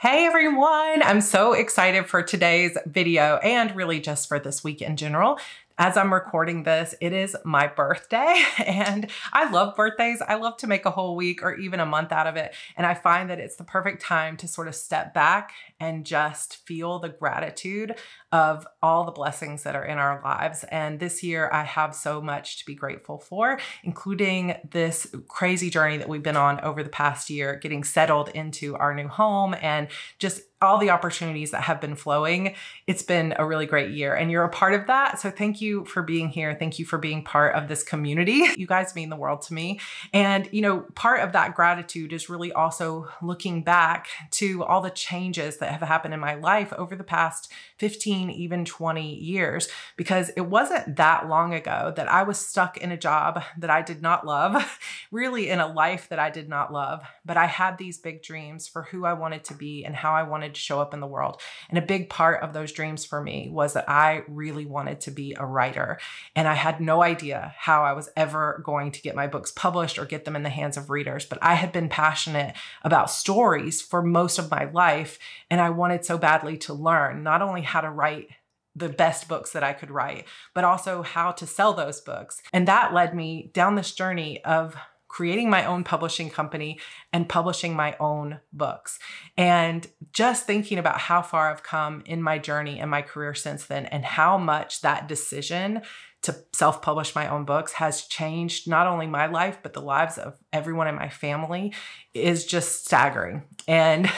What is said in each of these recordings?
Hey everyone, I'm so excited for today's video and really just for this week in general. As I'm recording this, it is my birthday and I love birthdays. I love to make a whole week or even a month out of it. And I find that it's the perfect time to sort of step back and just feel the gratitude of all the blessings that are in our lives. And this year I have so much to be grateful for, including this crazy journey that we've been on over the past year, getting settled into our new home and just all the opportunities that have been flowing. It's been a really great year and you're a part of that. So thank you for being here. Thank you for being part of this community. You guys mean the world to me. And you know, part of that gratitude is really also looking back to all the changes that have happened in my life over the past 15, even 20 years, because it wasn't that long ago that I was stuck in a job that I did not love, really in a life that I did not love, but I had these big dreams for who I wanted to be and how I wanted to show up in the world. And a big part of those dreams for me was that I really wanted to be a writer. And I had no idea how I was ever going to get my books published or get them in the hands of readers, but I had been passionate about stories for most of my life. And I wanted so badly to learn not only how to write the best books that I could write, but also how to sell those books. And that led me down this journey of creating my own publishing company and publishing my own books. And just thinking about how far I've come in my journey and my career since then, and how much that decision to self-publish my own books has changed not only my life, but the lives of everyone in my family is just staggering. And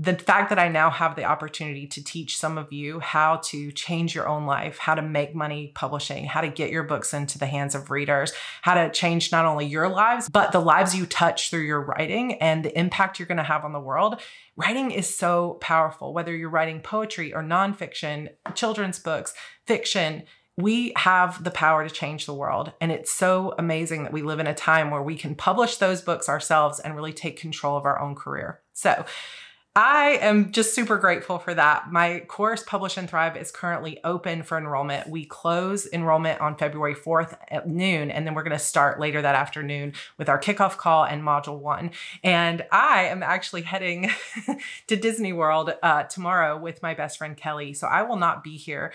the fact that I now have the opportunity to teach some of you how to change your own life, how to make money publishing, how to get your books into the hands of readers, how to change not only your lives, but the lives you touch through your writing and the impact you're going to have on the world. Writing is so powerful, whether you're writing poetry or nonfiction, children's books, fiction. We have the power to change the world. And it's so amazing that we live in a time where we can publish those books ourselves and really take control of our own career. So I am just super grateful for that. My course, Publish and Thrive, is currently open for enrollment. We close enrollment on February 4th at noon, and then we're going to start later that afternoon with our kickoff call and module one. And I am actually heading to Disney World tomorrow with my best friend, Kelly. So I will not be here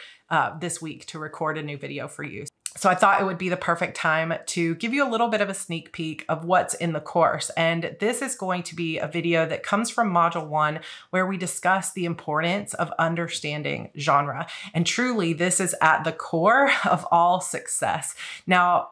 this week to record a new video for you. So I thought it would be the perfect time to give you a little bit of a sneak peek of what's in the course. And this is going to be a video that comes from module one, where we discuss the importance of understanding genre. And truly, this is at the core of all success. Now,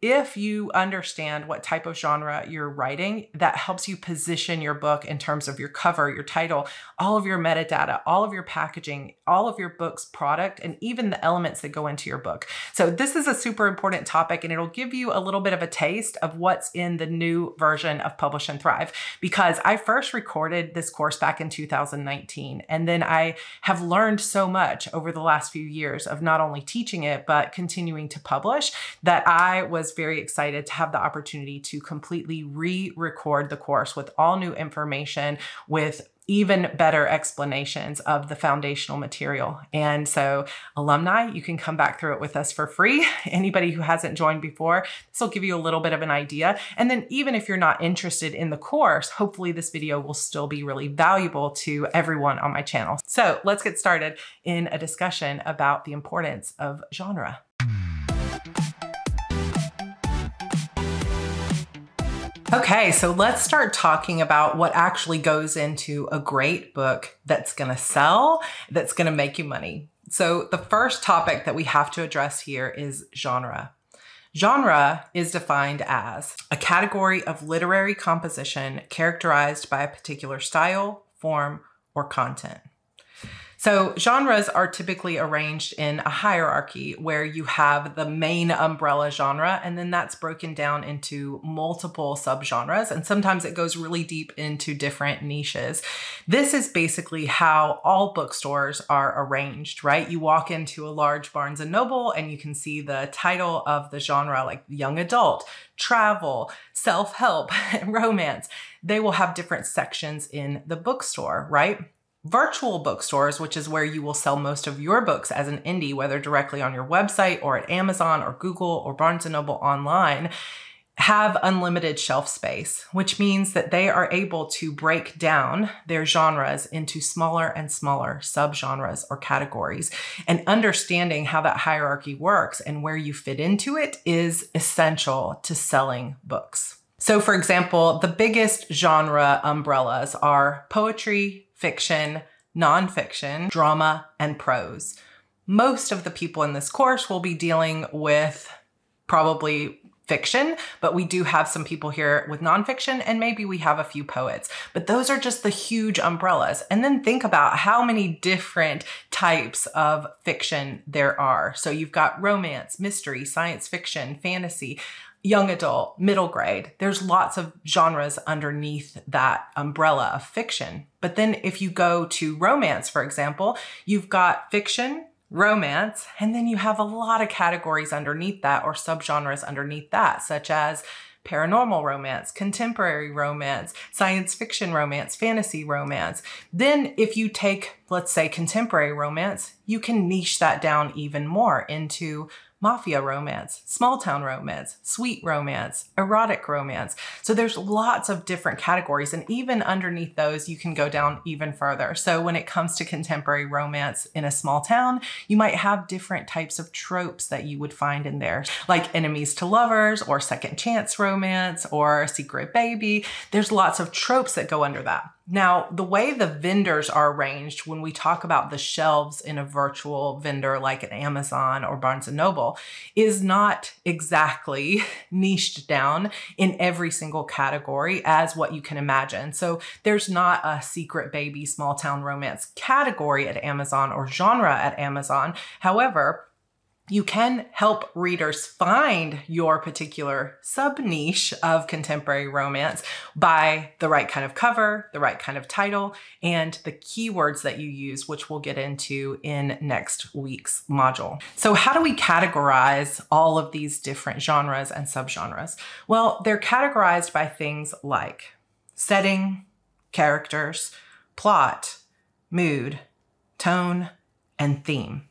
if you understand what type of genre you're writing, that helps you position your book in terms of your cover, your title, all of your metadata, all of your packaging, all of your book's product, and even the elements that go into your book. So this is a super important topic, and it'll give you a little bit of a taste of what's in the new version of Publish and Thrive, because I first recorded this course back in 2019. And then I have learned so much over the last few years of not only teaching it, but continuing to publish, that I was very excited to have the opportunity to completely re-record the course with all new information, with even better explanations of the foundational material. And so alumni, you can come back through it with us for free. Anybody who hasn't joined before, this will give you a little bit of an idea. And then even if you're not interested in the course, hopefully this video will still be really valuable to everyone on my channel. So let's get started in a discussion about the importance of genre. Okay, so let's start talking about what actually goes into a great book that's going to sell, that's going to make you money. So the first topic that we have to address here is genre. Genre is defined as a category of literary composition characterized by a particular style, form, or content. So genres are typically arranged in a hierarchy where you have the main umbrella genre, and then that's broken down into multiple subgenres. And sometimes it goes really deep into different niches. This is basically how all bookstores are arranged, right? You walk into a large Barnes and Noble and you can see the title of the genre, like young adult, travel, self-help, romance. They will have different sections in the bookstore, right? Virtual bookstores, which is where you will sell most of your books as an indie, whether directly on your website or at Amazon or Google or Barnes and Noble online, have unlimited shelf space, which means that they are able to break down their genres into smaller and smaller subgenres or categories. And understanding how that hierarchy works and where you fit into it is essential to selling books. So for example, the biggest genre umbrellas are poetry, fiction, nonfiction, drama, and prose. Most of the people in this course will be dealing with probably fiction, but we do have some people here with nonfiction, and maybe we have a few poets, but those are just the huge umbrellas. And then think about how many different types of fiction there are. So you've got romance, mystery, science fiction, fantasy, young adult, middle grade. There's lots of genres underneath that umbrella of fiction. But then if you go to romance, for example, you've got fiction, romance, and then you have a lot of categories underneath that or subgenres underneath that, such as paranormal romance, contemporary romance, science fiction romance, fantasy romance. Then if you take, let's say, contemporary romance, you can niche that down even more into mafia romance, small town romance, sweet romance, erotic romance. So there's lots of different categories. And even underneath those, you can go down even further. So when it comes to contemporary romance in a small town, you might have different types of tropes that you would find in there, like enemies to lovers or second chance romance or secret baby. There's lots of tropes that go under that. Now, the way the vendors are arranged when we talk about the shelves in a virtual vendor like an Amazon or Barnes and Noble is not exactly niched down in every single category as what you can imagine. So there's not a secret baby small town romance category at Amazon or genre at Amazon. However, you can help readers find your particular sub-niche of contemporary romance by the right kind of cover, the right kind of title, and the keywords that you use, which we'll get into in next week's module. So how do we categorize all of these different genres and subgenres? Well, they're categorized by things like setting, characters, plot, mood, tone, and theme.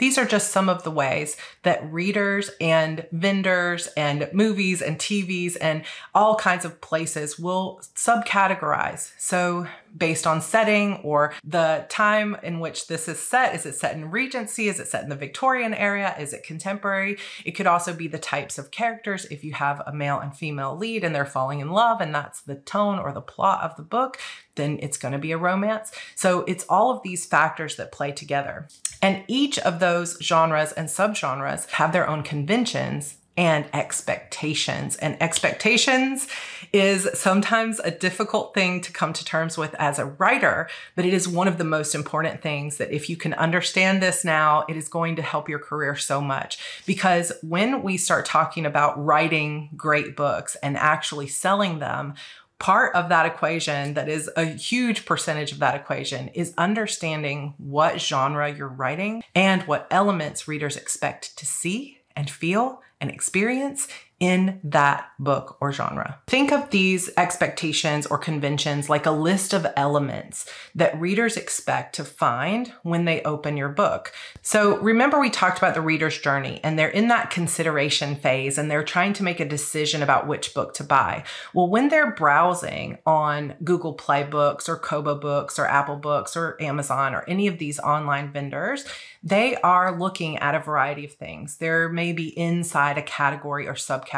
These are just some of the ways that readers and vendors and movies and TVs and all kinds of places will subcategorize. So based on setting or the time in which this is it set in Regency? Is it set in the Victorian era? Is it contemporary? It could also be the types of characters. If you have a male and female lead and they're falling in love and that's the tone or the plot of the book, then it's going to be a romance. So it's all of these factors that play together. And each of those genres and subgenres have their own conventions and expectations. And expectations is sometimes a difficult thing to come to terms with as a writer, but it is one of the most important things that if you can understand this now, it is going to help your career so much. Because when we start talking about writing great books and actually selling them, part of that equation, that is a huge percentage of that equation, is understanding what genre you're writing and what elements readers expect to see and feel and experience in that book or genre. Think of these expectations or conventions like a list of elements that readers expect to find when they open your book. So remember we talked about the reader's journey and they're in that consideration phase and they're trying to make a decision about which book to buy. Well, when they're browsing on Google Play Books or Kobo Books or Apple Books or Amazon or any of these online vendors, they are looking at a variety of things. They're maybe inside a category or subcategory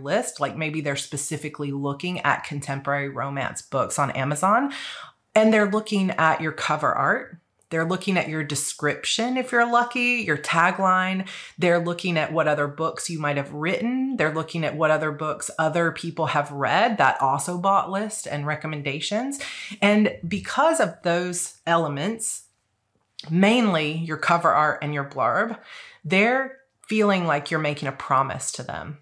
list, like maybe they're specifically looking at contemporary romance books on Amazon, and they're looking at your cover art. They're looking at your description, if you're lucky, your tagline. They're looking at what other books you might have written. They're looking at what other books other people have read, that also bought list and recommendations. And because of those elements, mainly your cover art and your blurb, they're feeling like you're making a promise to them.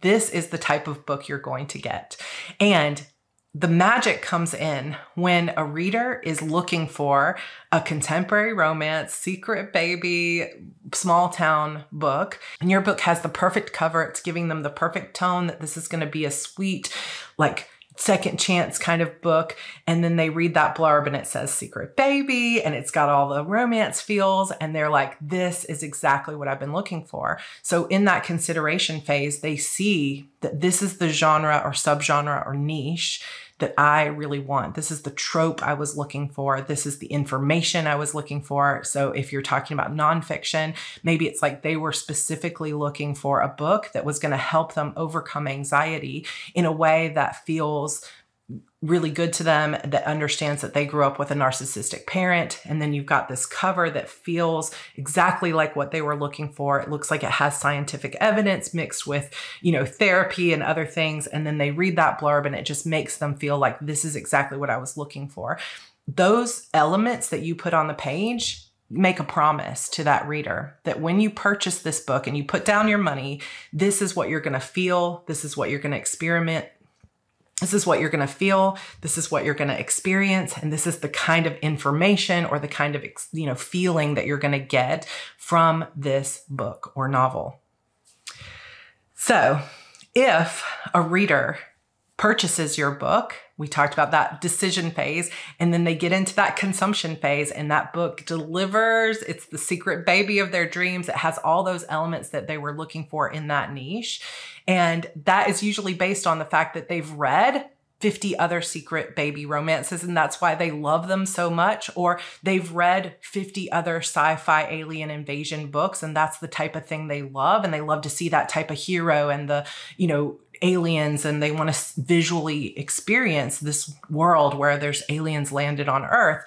This is the type of book you're going to get. And the magic comes in when a reader is looking for a contemporary romance, secret baby, small town book, and your book has the perfect cover. It's giving them the perfect tone that this is going to be a sweet, like second chance kind of book. And then they read that blurb and it says Secret Baby and it's got all the romance feels. And they're like, this is exactly what I've been looking for. So in that consideration phase, they see that this is the genre or subgenre or niche that I really want. This is the trope I was looking for. This is the information I was looking for. So if you're talking about nonfiction, maybe it's like they were specifically looking for a book that was going to help them overcome anxiety in a way that feels really good to them, that understands that they grew up with a narcissistic parent. And then you've got this cover that feels exactly like what they were looking for. It looks like it has scientific evidence mixed with, you know, therapy and other things. And then they read that blurb and it just makes them feel like this is exactly what I was looking for. Those elements that you put on the page make a promise to that reader that when you purchase this book and you put down your money, this is what you're going to feel. This is what you're going to experiment. This is what you're going to feel. This is what you're going to experience. And this is the kind of information or the kind of, you know, feeling that you're going to get from this book or novel. So if a reader purchases your book, we talked about that decision phase, and then they get into that consumption phase and that book delivers. It's the secret baby of their dreams. It has all those elements that they were looking for in that niche. And that is usually based on the fact that they've read 50 other secret baby romances, and that's why they love them so much, or they've read 50 other sci-fi alien invasion books, and that's the type of thing they love. And they love to see that type of hero and the, you know, aliens, and they want to visually experience this world where there's aliens landed on Earth.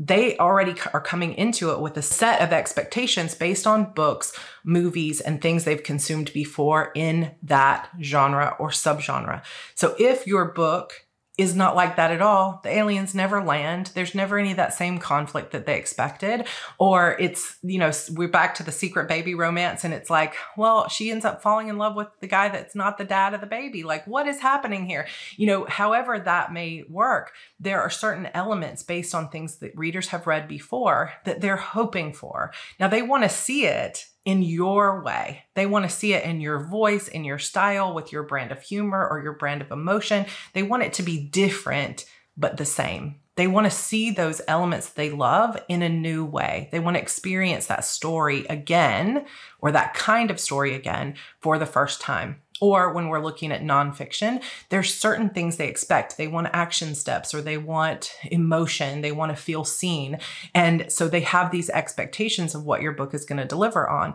They already are coming into it with a set of expectations based on books, movies, and things they've consumed before in that genre or subgenre. So if your book is not like that at all, the aliens never land, there's never any of that same conflict that they expected, or it's, you know, we're back to the secret baby romance and it's like, well, she ends up falling in love with the guy that's not the dad of the baby. Like, what is happening here? You know, however that may work, there are certain elements based on things that readers have read before that they're hoping for. Now they want to see it in your way. They want to see it in your voice, in your style, with your brand of humor or your brand of emotion. They want it to be different, but the same. They want to see those elements they love in a new way. They want to experience that story again, or that kind of story again, for the first time. Or when we're looking at nonfiction, there's certain things they expect. They want action steps, or they want emotion. They want to feel seen. And so they have these expectations of what your book is going to deliver on.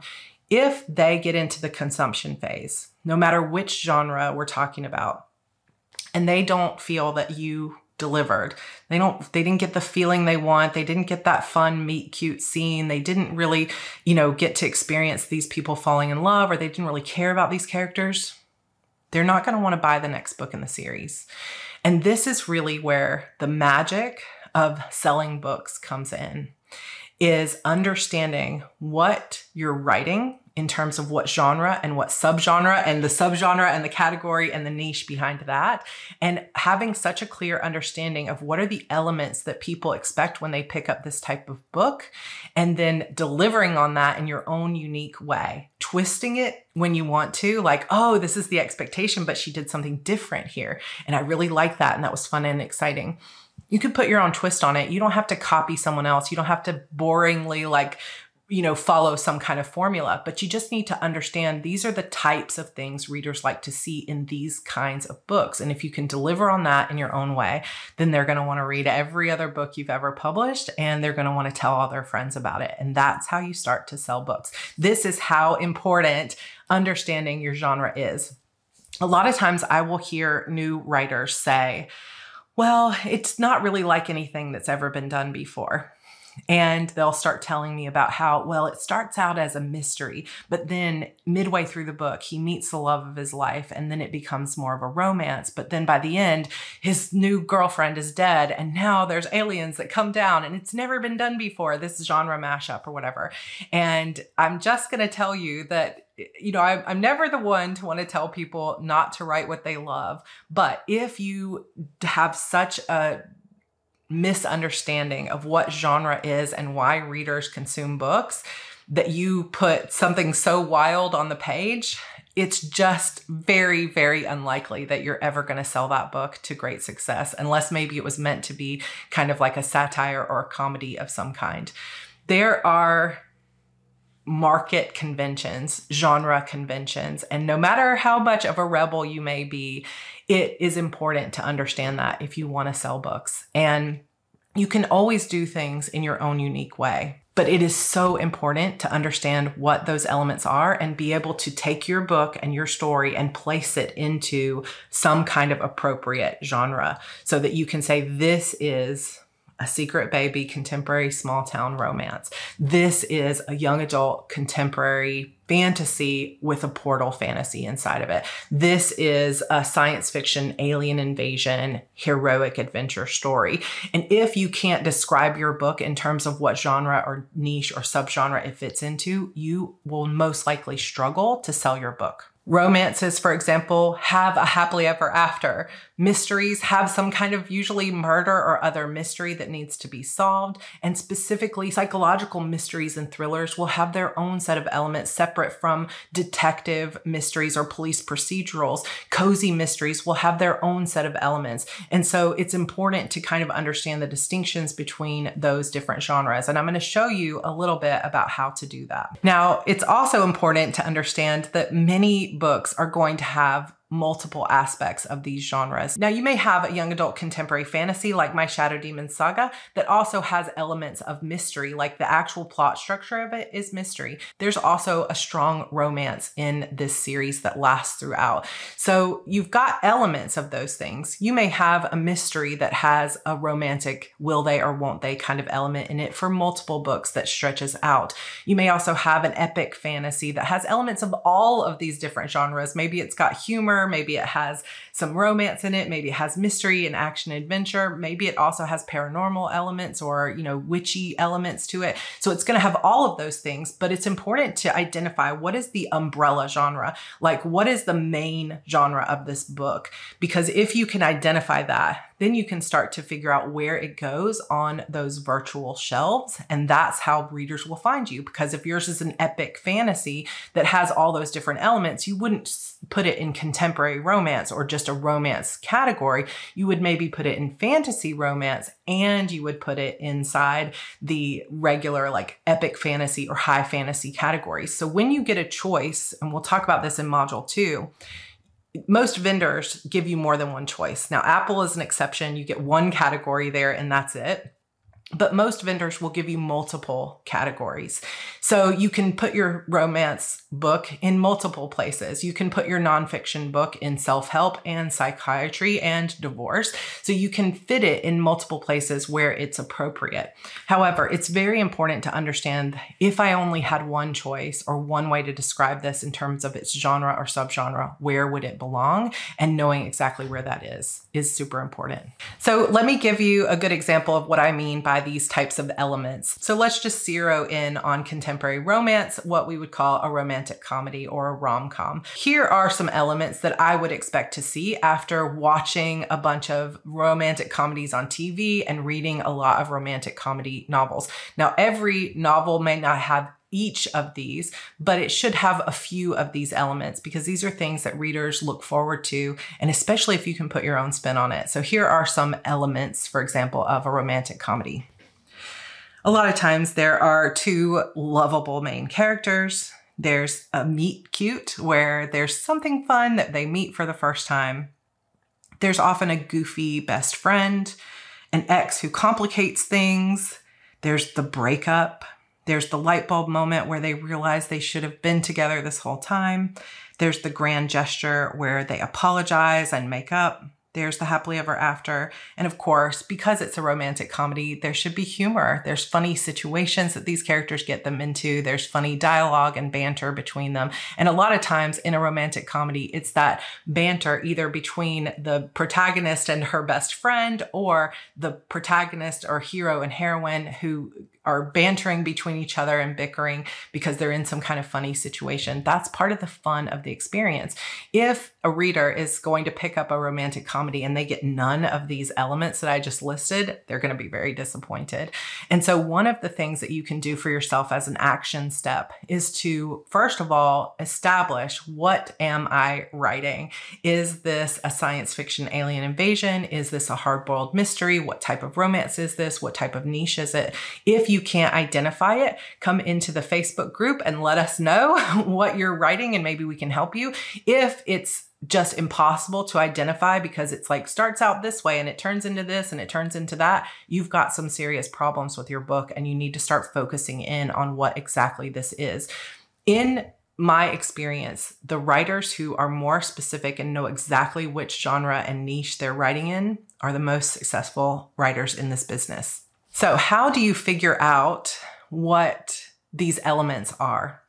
If they get into the consumption phase, no matter which genre we're talking about, and they don't feel that you delivered, they didn't get the feeling they want. They didn't get that fun, meet cute scene. They didn't really, you know, get to experience these people falling in love, or they didn't really care about these characters. They're not going to want to buy the next book in the series. And this is really where the magic of selling books comes in, is understanding what you're writing in terms of what genre and what subgenre and the category and the niche behind that, and having such a clear understanding of what are the elements that people expect when they pick up this type of book, and then delivering on that in your own unique way, twisting it when you want to, like, oh, this is the expectation, but she did something different here, and I really like that, and that was fun and exciting. You could put your own twist on it. You don't have to copy someone else. You don't have to boringly, like, you know, follow some kind of formula, but you just need to understand these are the types of things readers like to see in these kinds of books. And if you can deliver on that in your own way, then they're going to want to read every other book you've ever published, and they're going to want to tell all their friends about it. And that's how you start to sell books. This is how important understanding your genre is. A lot of times I will hear new writers say, well, it's not really like anything that's ever been done before. And they'll start telling me about how, well, it starts out as a mystery, but then midway through the book, he meets the love of his life, and then it becomes more of a romance. But then by the end, his new girlfriend is dead, and now there's aliens that come down, and it's never been done before, this genre mashup or whatever. And I'm just going to tell you that, you know, I'm never the one to want to tell people not to write what they love. But if you have such a misunderstanding of what genre is and why readers consume books, that you put something so wild on the page, it's just very, very unlikely that you're ever going to sell that book to great success, unless maybe it was meant to be kind of like a satire or a comedy of some kind. There are market conventions, genre conventions, and no matter how much of a rebel you may be, it is important to understand that if you want to sell books. And you can always do things in your own unique way, but it is so important to understand what those elements are and be able to take your book and your story and place it into some kind of appropriate genre so that you can say, this is a secret baby contemporary small town romance. This is a young adult contemporary fantasy with a portal fantasy inside of it. This is a science fiction, alien invasion, heroic adventure story. And if you can't describe your book in terms of what genre or niche or subgenre it fits into, you will most likely struggle to sell your book. Romances, for example, have a happily ever after. Mysteries have some kind of usually murder or other mystery that needs to be solved. And specifically, psychological mysteries and thrillers will have their own set of elements separate from detective mysteries or police procedurals. Cozy mysteries will have their own set of elements. And so it's important to kind of understand the distinctions between those different genres. And I'm going to show you a little bit about how to do that. Now, it's also important to understand that many books are going to have multiple aspects of these genres. Now, you may have a young adult contemporary fantasy like My Shadow Demon Saga that also has elements of mystery, like the actual plot structure of it is mystery. There's also a strong romance in this series that lasts throughout. So you've got elements of those things. You may have a mystery that has a romantic will they or won't they kind of element in it for multiple books that stretches out. You may also have an epic fantasy that has elements of all of these different genres. Maybe it's got humor, maybe it has some romance in it, maybe it has mystery and action adventure, maybe it also has paranormal elements or, you know, witchy elements to it. So it's going to have all of those things, but it's important to identify what is the umbrella genre, like what is the main genre of this book? Because if you can identify that, then you can start to figure out where it goes on those virtual shelves. And that's how readers will find you. Because if yours is an epic fantasy that has all those different elements, you wouldn't put it in contemporary romance or just a romance category. You would maybe put it in fantasy romance, and you would put it inside the regular like epic fantasy or high fantasy categories. So when you get a choice, and we'll talk about this in module 2, most vendors give you more than one choice. Now, Apple is an exception. You get one category there and that's it. But most vendors will give you multiple categories. So you can put your romance book in multiple places. You can put your nonfiction book in self-help and psychiatry and divorce. So you can fit it in multiple places where it's appropriate. However, it's very important to understand if I only had one choice or one way to describe this in terms of its genre or subgenre, where would it belong? And knowing exactly where that is super important. So let me give you a good example of what I mean by these types of elements. So let's just zero in on contemporary romance, what we would call a romantic comedy or a rom-com. Here are some elements that I would expect to see after watching a bunch of romantic comedies on TV and reading a lot of romantic comedy novels. Now, every novel may not have each of these, but it should have a few of these elements because these are things that readers look forward to, and especially if you can put your own spin on it. So here are some elements, for example, of a romantic comedy. A lot of times there are two lovable main characters. There's a meet cute where there's something fun that they meet for the first time. There's often a goofy best friend, an ex who complicates things. There's the breakup. There's the light bulb moment where they realize they should have been together this whole time. There's the grand gesture where they apologize and make up. There's the happily ever after. And of course, because it's a romantic comedy, there should be humor. There's funny situations that these characters get them into. There's funny dialogue and banter between them. And a lot of times in a romantic comedy, it's that banter either between the protagonist and her best friend or the protagonist or hero and heroine who are bantering between each other and bickering because they're in some kind of funny situation. That's part of the fun of the experience. If a reader is going to pick up a romantic comedy and they get none of these elements that I just listed, they're going to be very disappointed. And so one of the things that you can do for yourself as an action step is to, first of all, establish, what am I writing? Is this a science fiction alien invasion? Is this a hard-boiled mystery? What type of romance is this? What type of niche is it? If you can't identify it, come into the Facebook group and let us know what you're writing and maybe we can help you. If it's just impossible to identify because it's like starts out this way and it turns into this and it turns into that, you've got some serious problems with your book and you need to start focusing in on what exactly this is. In my experience, the writers who are more specific and know exactly which genre and niche they're writing in are the most successful writers in this business. So how do you figure out what these elements are?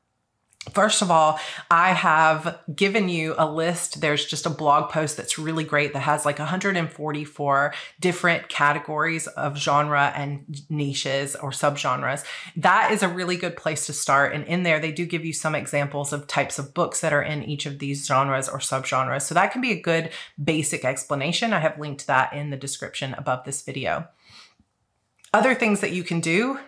First of all, I have given you a list. There's just a blog post that's really great that has like 144 different categories of genre and niches or subgenres. That is a really good place to start. And in there, they do give you some examples of types of books that are in each of these genres or subgenres. So that can be a good basic explanation. I have linked that in the description above this video. Other things that you can do,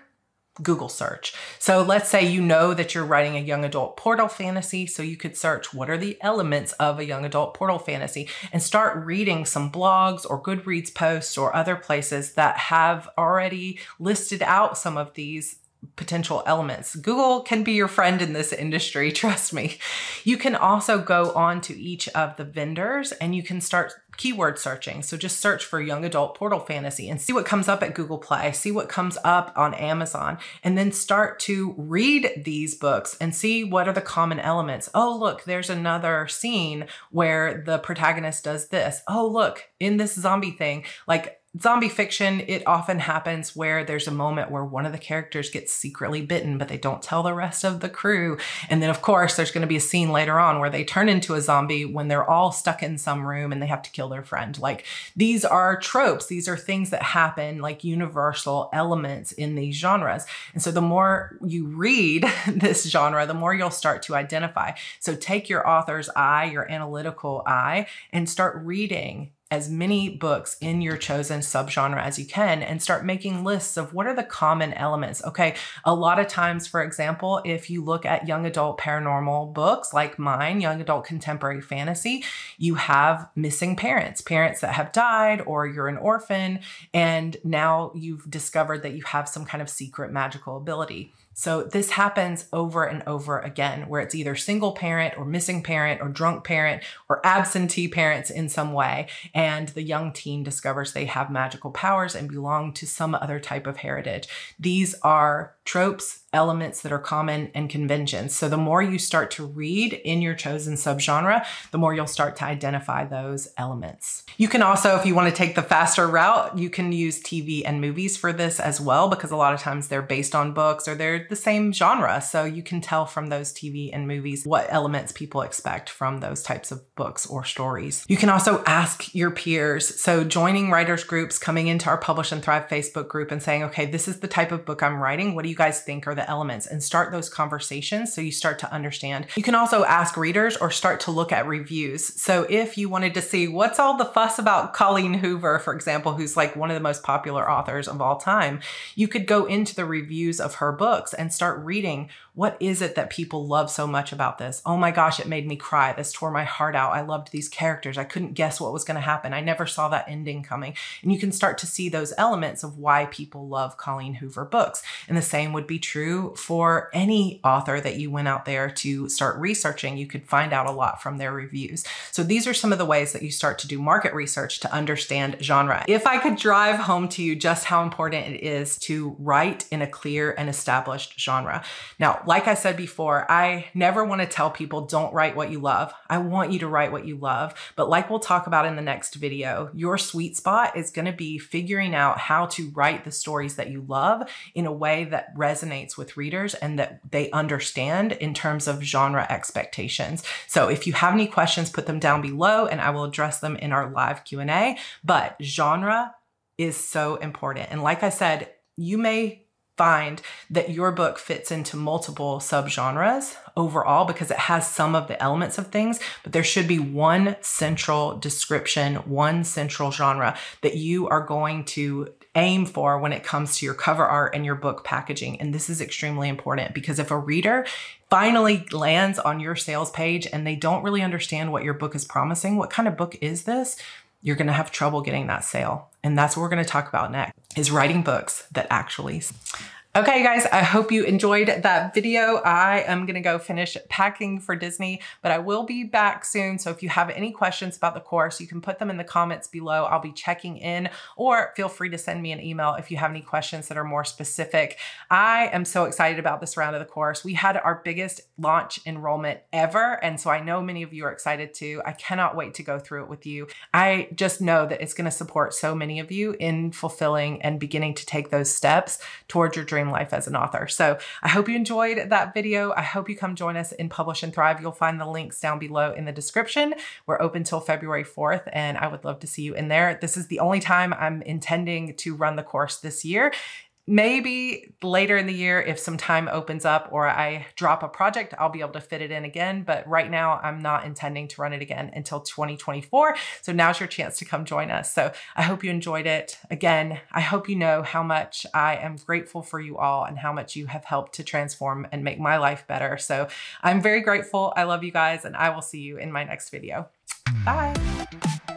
Google search. So let's say you know that you're writing a young adult portal fantasy. So you could search, what are the elements of a young adult portal fantasy, and start reading some blogs or Goodreads posts or other places that have already listed out some of these potential elements. Google can be your friend in this industry, trust me. You can also go on to each of the vendors and you can start keyword searching. So just search for young adult portal fantasy and see what comes up at Google Play, see what comes up on Amazon, and then start to read these books and see what are the common elements. Oh, look, there's another scene where the protagonist does this. Oh, look, in this zombie thing, like zombie fiction, it often happens where there's a moment where one of the characters gets secretly bitten, but they don't tell the rest of the crew. And then of course, there's going to be a scene later on where they turn into a zombie when they're all stuck in some room and they have to kill their friend. Like, these are tropes. These are things that happen, like universal elements in these genres. And so the more you read this genre, the more you'll start to identify. So take your author's eye, your analytical eye, and start reading as many books in your chosen subgenre as you can and start making lists of what are the common elements. Okay, a lot of times, for example, if you look at young adult paranormal books like mine, young adult contemporary fantasy, you have missing parents, parents that have died, or you're an orphan, and now you've discovered that you have some kind of secret magical ability. So this happens over and over again, where it's either single parent or missing parent or drunk parent or absentee parents in some way. And the young teen discovers they have magical powers and belong to some other type of heritage. These are tropes, elements that are common, and conventions. So the more you start to read in your chosen subgenre, the more you'll start to identify those elements. You can also, if you want to take the faster route, you can use TV and movies for this as well, because a lot of times they're based on books or they're the same genre. So you can tell from those TV and movies what elements people expect from those types of books or stories. You can also ask your peers. So joining writers groups, coming into our Publish and Thrive Facebook group and saying, okay, this is the type of book I'm writing. What do you guys think are the elements? And start those conversations so you start to understand. You can also ask readers or start to look at reviews. So if you wanted to see what's all the fuss about Colleen Hoover, for example, who's like one of the most popular authors of all time, you could go into the reviews of her books and start reading, what is it that people love so much about this? Oh my gosh, it made me cry. This tore my heart out. I loved these characters. I couldn't guess what was going to happen. I never saw that ending coming. And you can start to see those elements of why people love Colleen Hoover books. And the same would be true for any author that you went out there to start researching. You could find out a lot from their reviews. So these are some of the ways that you start to do market research to understand genre. If I could drive home to you just how important it is to write in a clear and established genre. Now, like I said before, I never want to tell people don't write what you love. I want you to write what you love. But like we'll talk about in the next video, your sweet spot is going to be figuring out how to write the stories that you love in a way that resonates with readers and that they understand in terms of genre expectations. So if you have any questions, put them down below and I will address them in our live Q&A. But genre is so important. And like I said, you may find that your book fits into multiple subgenres overall, because it has some of the elements of things, but there should be one central description, one central genre that you are going to aim for when it comes to your cover art and your book packaging. And this is extremely important, because if a reader finally lands on your sales page and they don't really understand what your book is promising, what kind of book is this, you're going to have trouble getting that sale. And that's what we're going to talk about next, is writing books that actually. Okay, guys, I hope you enjoyed that video. I am going to go finish packing for Disney, but I will be back soon. So if you have any questions about the course, you can put them in the comments below. I'll be checking in, or feel free to send me an email if you have any questions that are more specific. I am so excited about this round of the course. We had our biggest launch enrollment ever, and so I know many of you are excited too. I cannot wait to go through it with you. I just know that it's going to support so many of you in fulfilling and beginning to take those steps towards your dream life as an author. So I hope you enjoyed that video. I hope you come join us in Publish and Thrive. You'll find the links down below in the description. We're open till February 4th, and I would love to see you in there. This is the only time I'm intending to run the course this year. Maybe later in the year, if some time opens up or I drop a project, I'll be able to fit it in again. But right now I'm not intending to run it again until 2024. So now's your chance to come join us. So I hope you enjoyed it. Again, I hope you know how much I am grateful for you all and how much you have helped to transform and make my life better. So I'm very grateful. I love you guys, and I will see you in my next video. Bye.